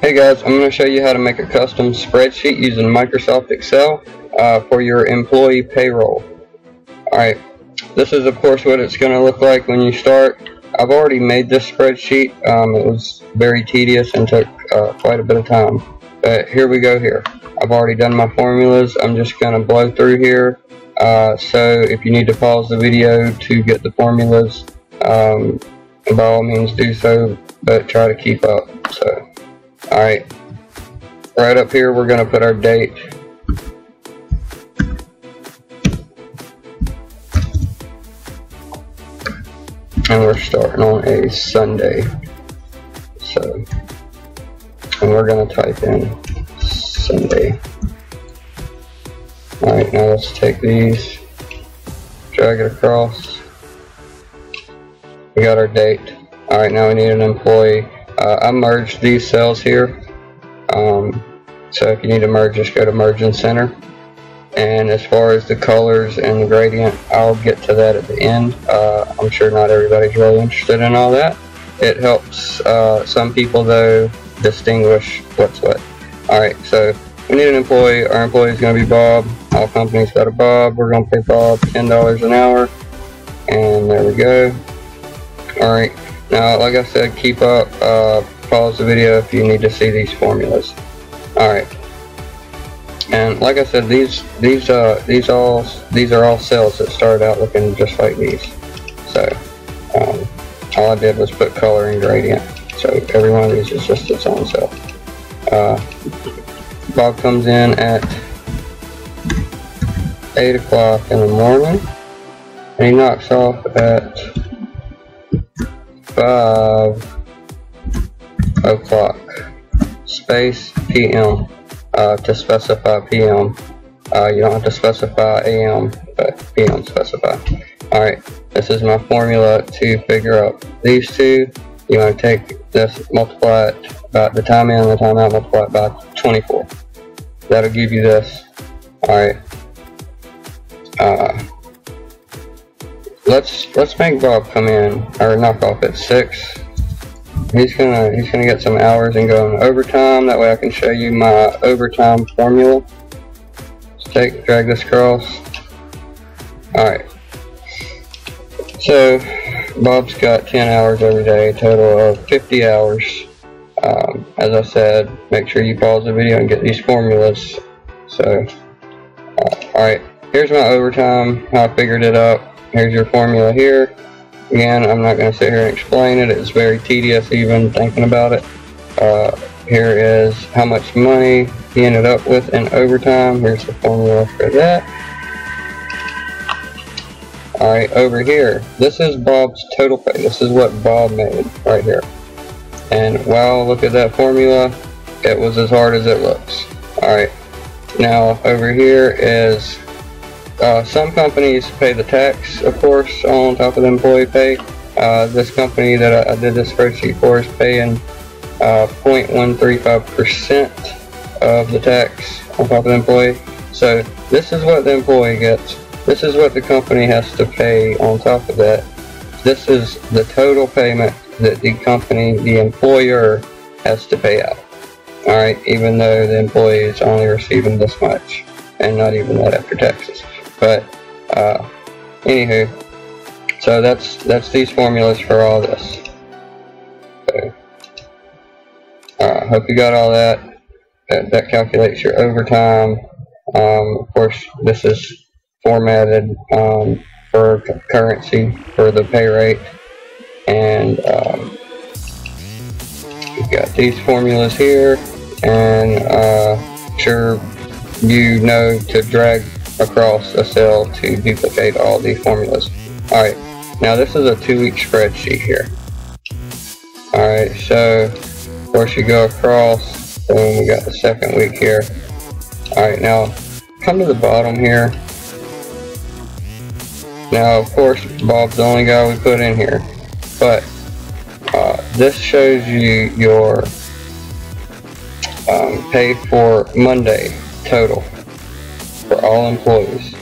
Hey guys, I'm going to show you how to make a custom spreadsheet using Microsoft Excel for your employee payroll. Alright, this is of course what it's going to look like when you start. I've already made this spreadsheet. It was very tedious and took quite a bit of time. But here we go here. I've already done my formulas. I'm just going to blow through here. So if you need to pause the video to get the formulas, by all means do so, but try to keep up. So, alright, right up here we're going to put our date. And we're starting on a Sunday. So, and we're going to type in Sunday. Alright, now let's take these, drag it across. We got our date. Alright, now we need an employee. I merged these cells here. So if you need to merge, just go to merge and center. And as far as the colors and the gradient, I'll get to that at the end. I'm sure not everybody's really interested in all that. It helps some people, though, distinguish what's what. Alright, so we need an employee. Our employee is going to be Bob. All companies got a Bob. We're going to pay Bob $10 an hour. And there we go. Alright, now like I said, keep up. Pause the video if you need to see these formulas. Alright, and like I said, these are all cells that started out looking just like these. So all I did was put color and gradient. So every one of these is just its own cell. Bob comes in at 8 o'clock in the morning, and he knocks off at 5 o'clock, space p.m. To specify p.m. You don't have to specify a.m., but p.m. specify. Alright, this is my formula to figure out these two. You want to take this, multiply it by the time in and the time out, multiply it by 24. That'll give you this. Alright. Let's make Bob come in or knock off at 6. He's gonna get some hours and go on overtime. That way I can show you my overtime formula. Let's drag this across. Alright. So Bob's got 10 hours every day, a total of 50 hours. As I said, make sure you pause the video and get these formulas. So, alright, here's my overtime, how I figured it up. Here's your formula here. Again, I'm not going to sit here and explain it. It's very tedious even thinking about it. Here is how much money he ended up with in overtime. Here's the formula for that. Alright, over here, this is Bob's total pay. This is what Bob made right here. And wow, look at that formula. It was as hard as it looks. Alright, now over here is some companies pay the tax, of course, on top of the employee pay. This company that I did this spreadsheet for is paying 0.135% of the tax on top of the employee. So this is what the employee gets. This is what the company has to pay on top of that. This is the total payment that the company, the employer, has to pay out. Alright, even though the employee is only receiving this much, and not even that after taxes. But, anywho, so that's these formulas for all this. So, hope you got all that. That calculates your overtime. Of course, this is formatted for currency for the pay rate, and we've got these formulas here, and sure, you know to drag across a cell to duplicate all these formulas. Alright, now this is a 2-week spreadsheet here. Alright, so of course you go across, and we got the second week here. Alright, now come to the bottom here. Now, of course, Bob's the only guy we put in here, but this shows you your pay for Monday total for all employees.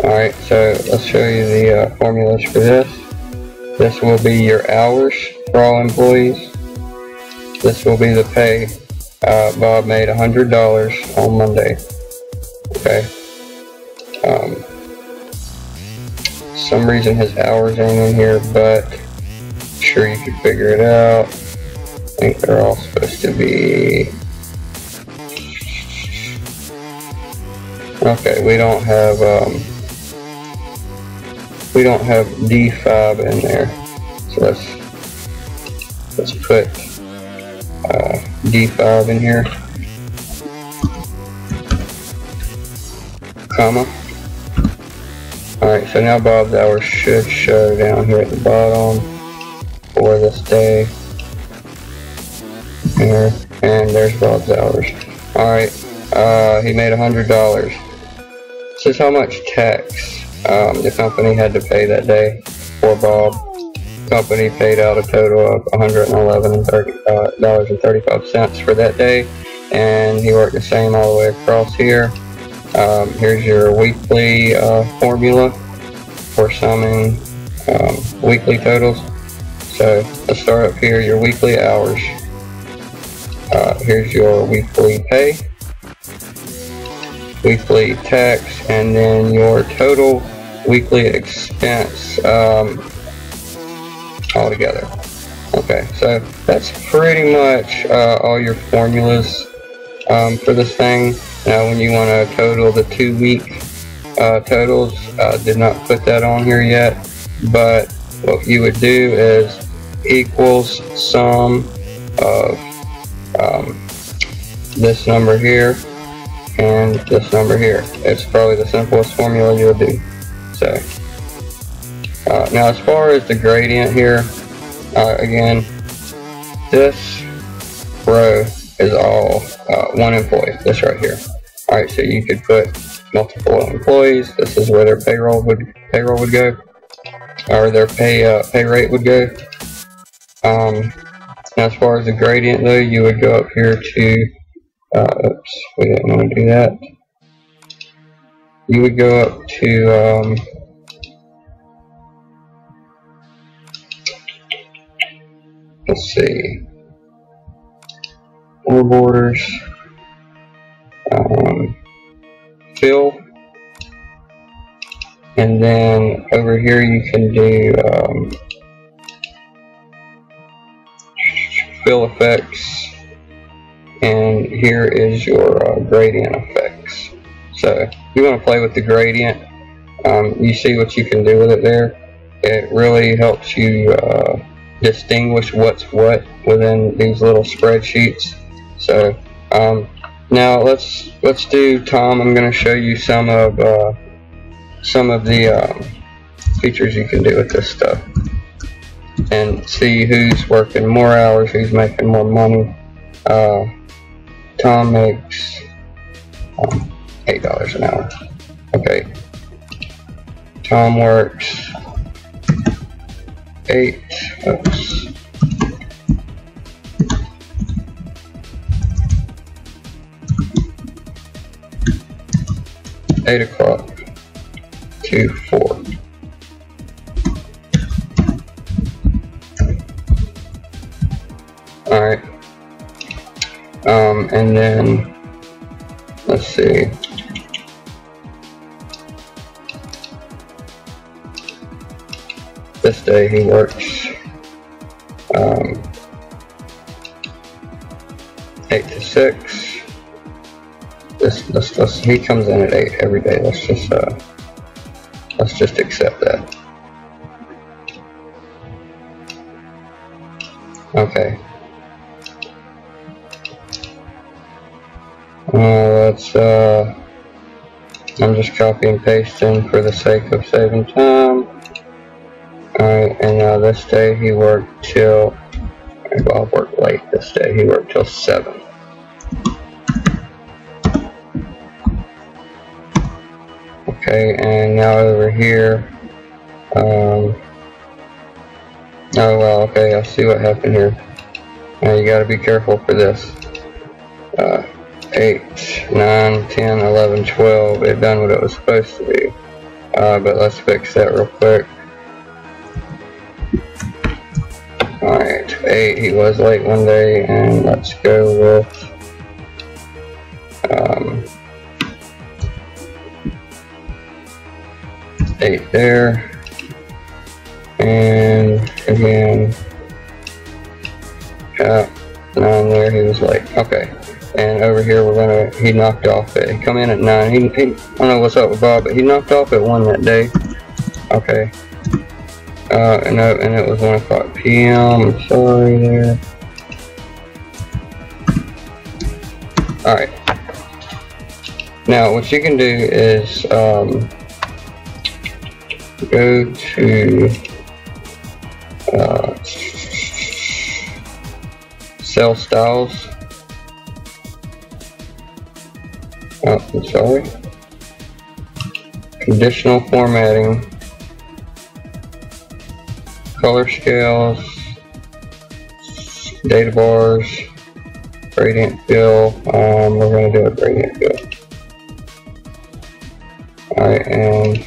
Alright, so let's show you the formulas for this. This will be your hours for all employees. This will be the pay. Bob made $100 on Monday. Okay. For some reason his hours ain't in here, but I'm sure you can figure it out. I think they're all supposed to be. Okay, we don't have D5 in there, so let's put D5 in here, comma. Alright, so now Bob's hours should show down here at the bottom for this day. There, and there's Bob's hours. Alright, he made $100. This is how much tax the company had to pay that day for Bob. The company paid out a total of $111.35 for that day, and he worked the same all the way across here. Here's your weekly formula for summing weekly totals. So let's start up here, your weekly hours. Here's your weekly pay, weekly tax, and then your total weekly expense all together. Okay, so that's pretty much all your formulas for this thing. Now when you want to total the 2 week totals, did not put that on here yet, but what you would do is equals sum of this number here and this number here. It's probably the simplest formula you'll do. So now as far as the gradient here, again, this row is all one employee, this right here. Alright, so you could put multiple employees. This is where their payroll would go, or their pay rate would go. Now as far as the gradient though, you would go up here to oops, we didn't want to do that. You would go up to let's see, more borders, fill, and then over here you can do fill effects. And here is your gradient effects. So you want to play with the gradient. You see what you can do with it there. It really helps you distinguish what's what within these little spreadsheets. So now let's do Tom. I'm going to show you some of the features you can do with this stuff, and see who's working more hours, who's making more money. Tom makes $8 an hour. Okay. Tom works 8. Oops. $8 to $4. All right. And then let's see, this day he works 8 to 6. He comes in at 8 every day. Let's just accept that. Okay. I'm just copying and pasting for the sake of saving time. Alright, and now this day he worked till, Bob worked late this day, he worked till 7. Okay, and now over here, oh well, okay, I see what happened here. Now you gotta be careful for this. 8, 9, 10, 11, 12, it done what it was supposed to do. But let's fix that real quick. Alright, 8, he was late one day, and let's go with, eight there, and again, yeah, 9 there, he was late, okay, and over here we're gonna, he knocked off, he come in at 9, he I don't know what's up with Bob, but he knocked off at 1 that day, okay, and it was 1:00 p.m, I'm sorry there, alright, now what you can do is, go to cell styles. Oh, I'm sorry. Conditional formatting, color scales, data bars, gradient fill. We're going to do a gradient fill. All right, and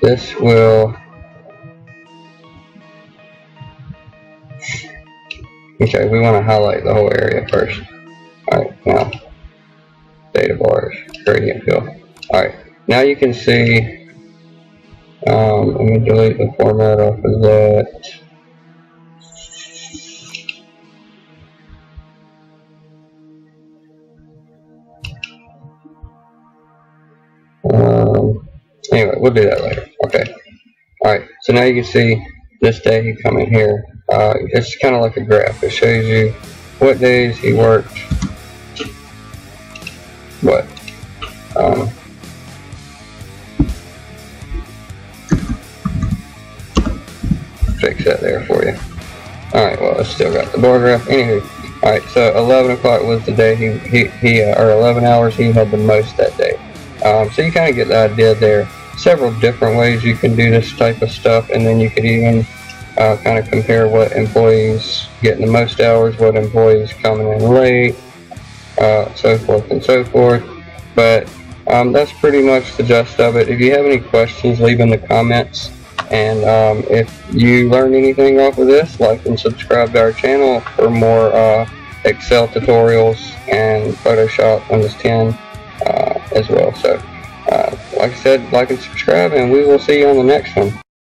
this will, okay, we want to highlight the whole area first. Alright, now, data bars, gradient fill. Alright, now you can see, let me delete the format off of that. Anyway, we'll do that later. Okay. Alright, so now you can see this day he come in here. It's kind of like a graph. It shows you what days he worked, what. Fix that there for you. Alright, well, I still got the bar graph. Anywho, alright, so 11 o'clock was the day or 11 hours he had the most that day. So you kind of get the idea there. Several different ways you can do this type of stuff, and then you could even kind of compare what employees getting the most hours, what employees coming in late, so forth and so forth. But that's pretty much the gist of it. If you have any questions, leave in the comments, and if you learned anything off of this, like and subscribe to our channel for more Excel tutorials and Photoshop, Windows 10 as well. So like I said, like and subscribe, and we will see you on the next one.